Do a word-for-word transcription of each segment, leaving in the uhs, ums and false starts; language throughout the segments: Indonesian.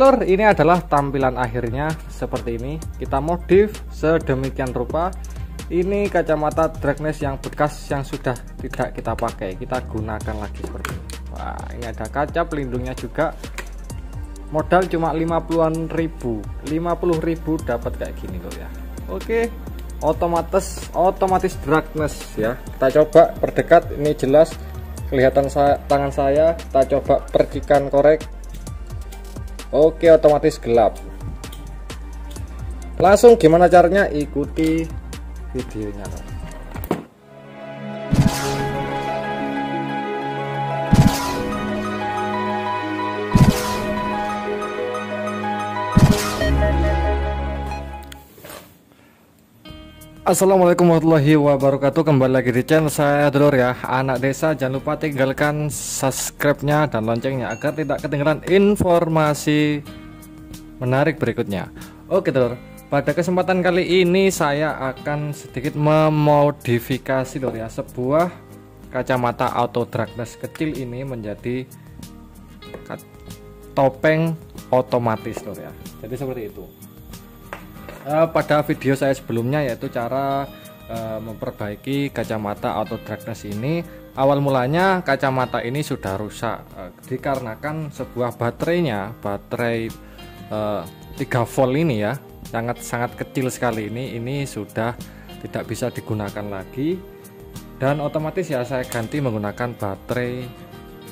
Oke lor, ini adalah tampilan akhirnya seperti ini. Kita modif sedemikian rupa. Ini kacamata darkness yang bekas yang sudah tidak kita pakai, kita gunakan lagi seperti ini. Wah, ini ada kaca pelindungnya juga. Modal cuma lima puluhan ribu, lima puluh ribu dapat kayak gini loh ya. Oke, otomatis otomatis darkness ya. Kita coba perdekat, ini jelas kelihatan saya, tangan saya. Kita coba percikan korek. Oke, otomatis gelap. Langsung gimana caranya, ikuti videonya. Assalamualaikum warahmatullahi wabarakatuh. Kembali lagi di channel saya dulur ya, Anak Desa. Jangan lupa tinggalkan subscribe-nya dan loncengnya agar tidak ketinggalan informasi menarik berikutnya. Oke dulur, pada kesempatan kali ini saya akan sedikit memodifikasi dulur ya, sebuah kacamata auto darkness kecil ini menjadi topeng otomatis dulur ya. Jadi seperti itu. Uh, pada video saya sebelumnya, yaitu cara uh, memperbaiki kacamata auto darkness ini, awal mulanya kacamata ini sudah rusak uh, dikarenakan sebuah baterainya, baterai uh, tiga volt ini ya, sangat-sangat kecil sekali ini, ini sudah tidak bisa digunakan lagi, dan otomatis ya saya ganti menggunakan baterai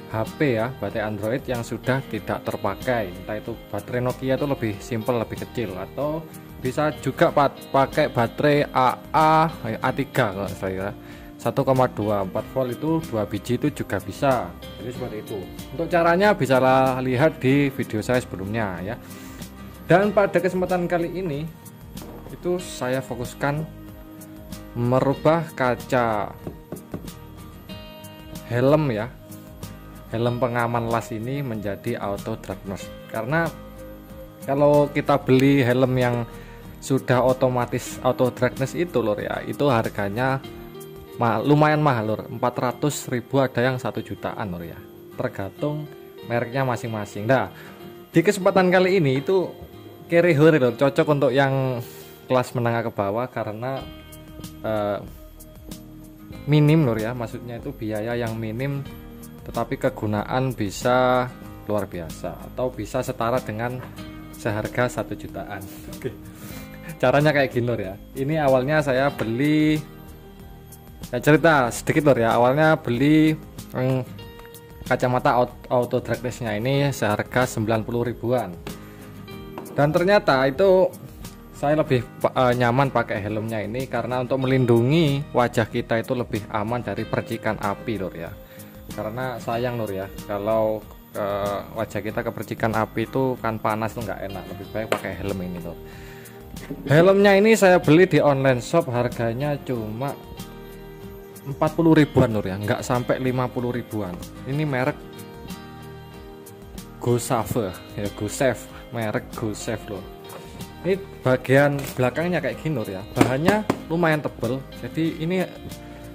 H P ya, baterai Android yang sudah tidak terpakai, entah itu baterai Nokia itu lebih simple, lebih kecil, atau bisa juga pakai baterai A A A tiga kalau saya satu koma dua empat volt itu dua biji itu juga bisa. Jadi seperti itu. Untuk caranya bisa lihat di video saya sebelumnya ya. Dan pada kesempatan kali ini itu saya fokuskan merubah kaca helm ya. Helm pengaman las ini menjadi auto darkness. Karena kalau kita beli helm yang sudah otomatis auto darkness itu lor ya, itu harganya ma lumayan mahal lor, empat ratus ribu ada yang satu jutaan lor ya, tergantung mereknya masing-masing. Nah, di kesempatan kali ini itu carry hore lor, cocok untuk yang kelas menengah ke bawah karena eh, minim lor ya, maksudnya itu biaya yang minim tetapi kegunaan bisa luar biasa atau bisa setara dengan seharga satu jutaan. Oke. Caranya kayak gini lor ya. Ini awalnya saya beli, saya cerita sedikit lor ya. Awalnya beli hmm, kacamata auto darkness-nya ini seharga sembilan puluh ribuan. Dan ternyata itu saya lebih uh, nyaman pakai helmnya ini karena untuk melindungi wajah kita itu lebih aman dari percikan api lor ya. Karena sayang lor ya, kalau ke wajah kita kepercikan api itu kan panas tuh, nggak enak, lebih baik pakai helm ini tuh. Helmnya ini saya beli di online shop, harganya cuma empat puluh ribuan lur ya, nggak sampai lima puluh ribuan. Ini merek Gosave ya, Gosave, merek Gosave lur. Ini bagian belakangnya kayak gini lur ya, bahannya lumayan tebel. Jadi ini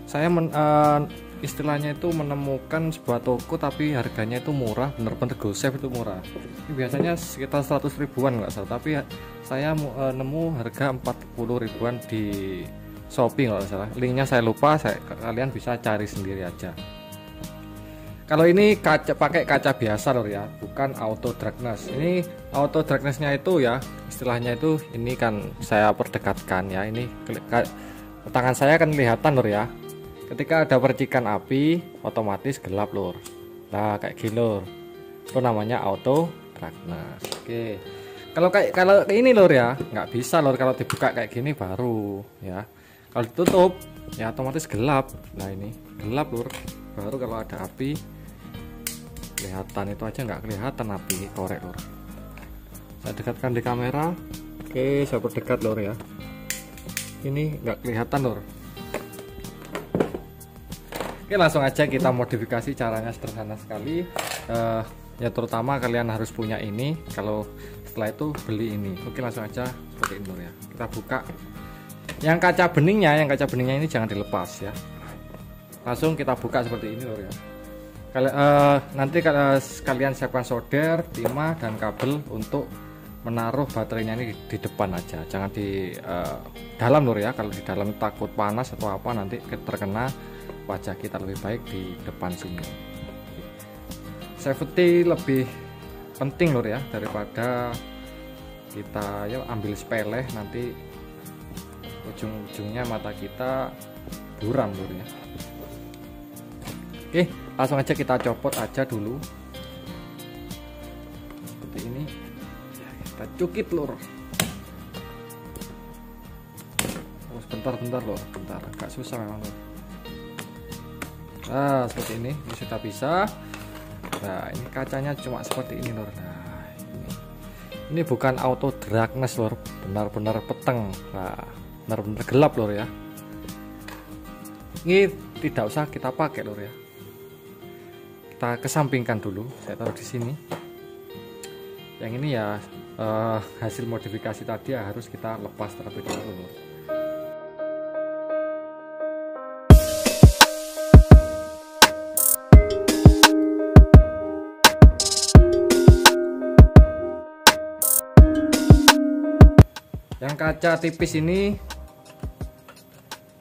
saya men uh, istilahnya itu menemukan sebuah toko tapi harganya itu murah, bener-bener Gosave itu murah. Ini biasanya sekitar seratus ribuan nggak salah, tapi saya e, nemu harga empat puluh ribuan di Shopee nggak salah. Linknya saya lupa, saya, kalian bisa cari sendiri aja. Kalau ini kaca, pakai kaca biasa lor ya, bukan auto darkness. Ini auto darknessnya itu ya, istilahnya itu ini kan saya perdekatkan ya, ini tangan saya kan kelihatan lor ya. Ketika ada percikan api otomatis gelap lur. Nah kayak gini lur, itu namanya auto darkness. Oke, kalau kayak kalau ini lur ya nggak bisa lur, kalau dibuka kayak gini baru ya, kalau ditutup ya otomatis gelap. Nah ini gelap lur, baru kalau ada api kelihatan. Itu aja nggak kelihatan api korek lur. Saya dekatkan di kamera. Oke, saya perdekat lur ya, ini nggak kelihatan lur. Oke, langsung aja kita modifikasi. Caranya sederhana sekali, uh, ya terutama kalian harus punya ini, kalau setelah itu beli ini. Oke, langsung aja seperti ini ya, kita buka yang kaca beningnya. Yang kaca beningnya ini jangan dilepas ya, langsung kita buka seperti ini lor ya. Kali, uh, nanti uh, kalian siapkan solder, timah, dan kabel untuk menaruh baterainya ini di, di depan aja, jangan di uh, dalam lur ya. Kalau di dalam takut panas atau apa nanti terkena wajah kita, lebih baik di depan sini. Safety lebih penting lur ya, daripada kita ya ambil sepeleh nanti ujung-ujungnya mata kita buram lur ya. Oke, langsung aja kita copot aja dulu seperti ini ya, kita cukit lur. Oh, sebentar-bentar lur, bentar, agak susah memang lur. Nah seperti ini, ini sudah bisa. Nah ini kacanya cuma seperti ini lur. Nah ini, ini bukan auto darkness lur, benar-benar peteng. Nah benar-benar gelap lur ya, ini tidak usah kita pakai lur ya, kita kesampingkan dulu. Saya taruh di sini. Yang ini ya eh, hasil modifikasi tadi ya harus kita lepas terlebih dahulu. Yang kaca tipis ini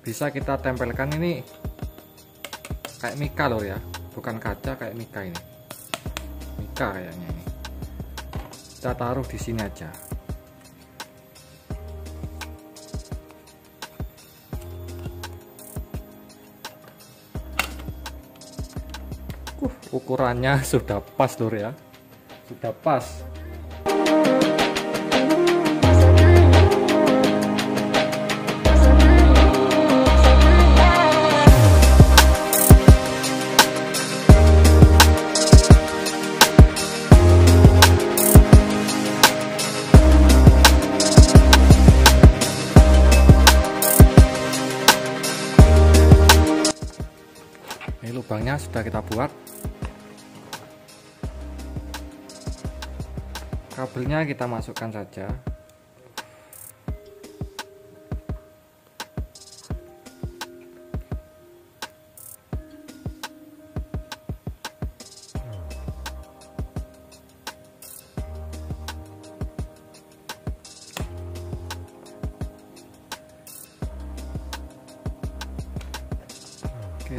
bisa kita tempelkan ini kayak mika lor ya. Bukan kaca, kayak mika ini, mika kayaknya ini. Kita taruh di sini aja. Uh, ukurannya sudah pas lur ya, sudah pas. Lubangnya sudah kita buat, kabelnya kita masukkan saja.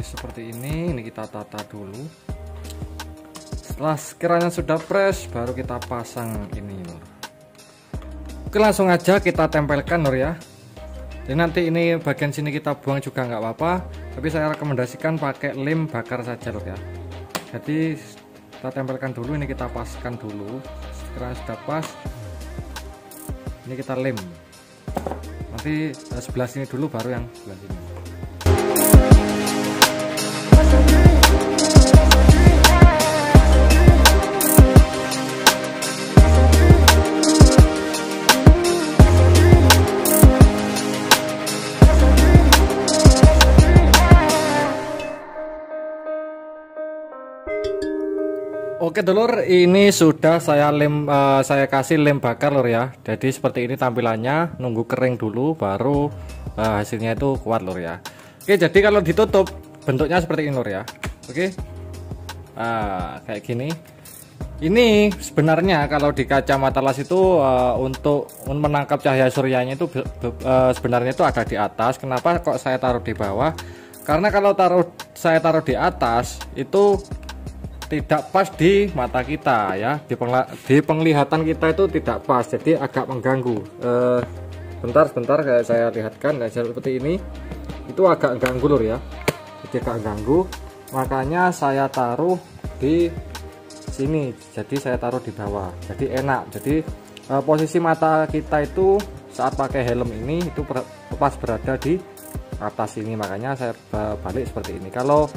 Seperti ini, ini kita tata dulu. Setelah sekiranya sudah fresh, baru kita pasang ini lor. Oke, langsung aja kita tempelkan lor ya. Jadi nanti ini bagian sini kita buang juga nggak apa-apa, tapi saya rekomendasikan pakai lem bakar saja lor ya. Jadi kita tempelkan dulu, ini kita paskan dulu. Sekiranya sudah pas, ini kita lem. Nanti sebelah sini dulu, baru yang sebelah sini. Oke dulur, ini sudah saya lem, uh, saya kasih lem bakar lur ya. Jadi seperti ini tampilannya, nunggu kering dulu baru uh, hasilnya itu kuat lur ya. Oke, jadi kalau ditutup bentuknya seperti ini lur ya. Oke, uh, kayak gini. Ini sebenarnya kalau di kacamata las itu uh, untuk menangkap cahaya suryanya itu uh, sebenarnya itu ada di atas. Kenapa kok saya taruh di bawah? Karena kalau taruh saya taruh di atas itu tidak pas di mata kita ya, di, di penglihatan kita itu tidak pas, jadi agak mengganggu. Eh, bentar bentar kayak saya lihatkan ya, seperti ini itu agak ganggu lur ya, jadi agak ganggu, makanya saya taruh di sini. Jadi saya taruh di bawah jadi enak. Jadi eh, posisi mata kita itu saat pakai helm ini itu pas berada di atas ini, makanya saya balik seperti ini. Kalau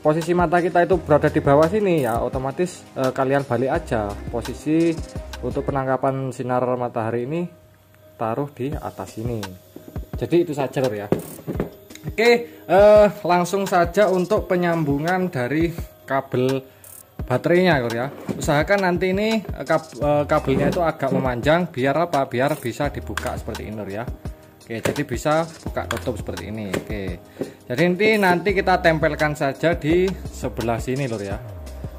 posisi mata kita itu berada di bawah sini ya, otomatis eh, kalian balik aja. Posisi untuk penangkapan sinar matahari ini taruh di atas sini. Jadi itu saja lor ya. Oke, eh, langsung saja untuk penyambungan dari kabel baterainya lor ya. Usahakan nanti ini kab eh, kabelnya itu agak memanjang, biar apa? Biar bisa dibuka seperti ini lor ya. Oke, jadi bisa buka tutup seperti ini. Oke, jadi nanti nanti kita tempelkan saja di sebelah sini lur ya.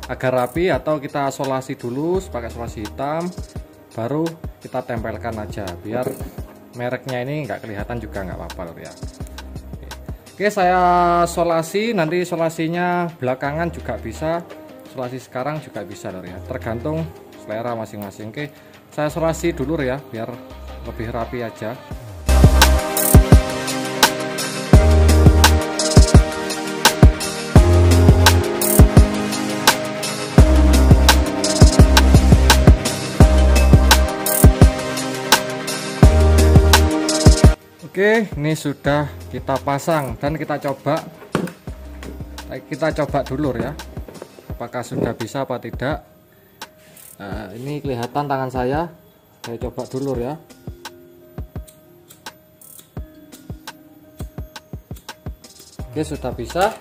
agar rapi, atau kita solasi dulu pakai solasi hitam baru kita tempelkan aja biar mereknya ini nggak kelihatan juga, nggak apa-apa ya. Oke, saya solasi, nanti solasinya belakangan juga bisa, solasi sekarang juga bisa lor ya, tergantung selera masing-masing. Oke, saya solasi dulu ya biar lebih rapi aja. Oke, ini sudah kita pasang dan kita coba kita coba dulu ya, apakah sudah bisa apa tidak. Nah, ini kelihatan tangan saya, saya coba dulu ya. Oke, sudah bisa,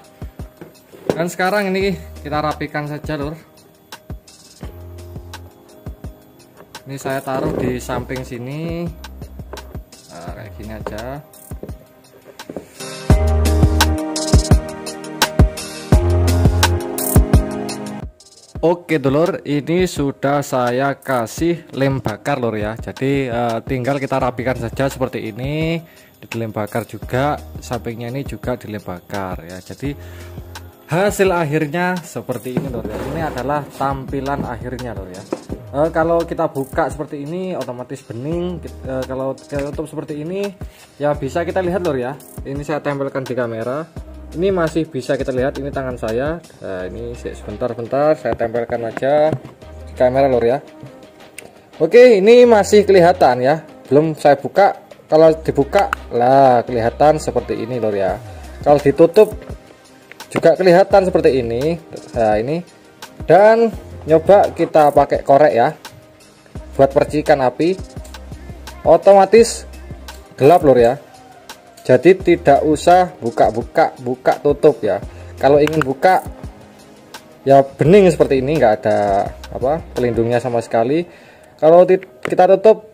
dan sekarang ini kita rapikan saja lur. Ini saya taruh di samping sini. Nah, kayak gini aja. Oke dulur, ini sudah saya kasih lem bakar lur ya. Jadi eh, tinggal kita rapikan saja seperti ini. Dilem bakar juga, sampingnya ini juga dilem bakar ya. Jadi hasil akhirnya seperti ini lur ya. Ini adalah tampilan akhirnya lur ya. Uh, kalau kita buka seperti ini otomatis bening, uh, kalau kita tutup seperti ini ya bisa kita lihat lor ya. Ini saya tempelkan di kamera, ini masih bisa kita lihat, ini tangan saya. Nah, ini sebentar-bentar saya tempelkan aja di kamera lor ya. Oke, ini masih kelihatan ya, belum saya buka. Kalau dibuka lah kelihatan seperti ini lor ya. Kalau ditutup juga kelihatan seperti ini. Nah, ini, dan nyoba kita pakai korek ya buat percikan api, otomatis gelap lur ya. Jadi tidak usah buka-buka, buka tutup ya. Kalau ingin buka ya bening seperti ini, nggak ada apa pelindungnya sama sekali. Kalau kita tutup,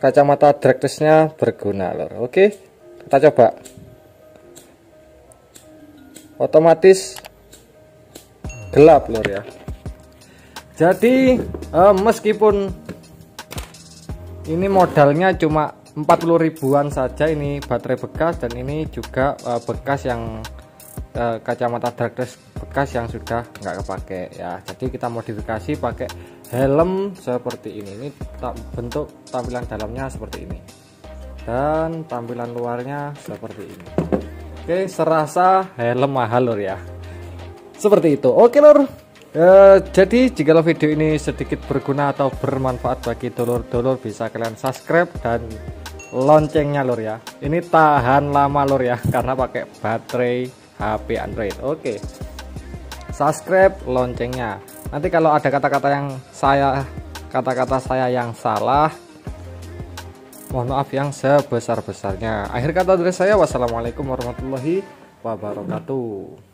kacamata directress-nya berguna lur. Oke, kita coba, otomatis gelap lur ya. Jadi eh, meskipun ini modalnya cuma empat puluh ribuan saja, ini baterai bekas, dan ini juga eh, bekas yang eh, kacamata darkness bekas yang sudah nggak kepake ya. Jadi kita modifikasi pakai helm seperti ini. Ini bentuk tampilan dalamnya seperti ini dan tampilan luarnya seperti ini. Oke, serasa helm mahal lor ya, seperti itu. Oke lor, Uh, jadi jika video ini sedikit berguna atau bermanfaat bagi dulur-dulur, bisa kalian subscribe dan loncengnya lur ya. Ini tahan lama lur ya karena pakai baterai H P Android. Oke, subscribe, loncengnya. Nanti kalau ada kata-kata yang saya kata-kata saya yang salah, mohon maaf yang sebesar-besarnya. Akhir kata dari saya, wassalamualaikum warahmatullahi wabarakatuh.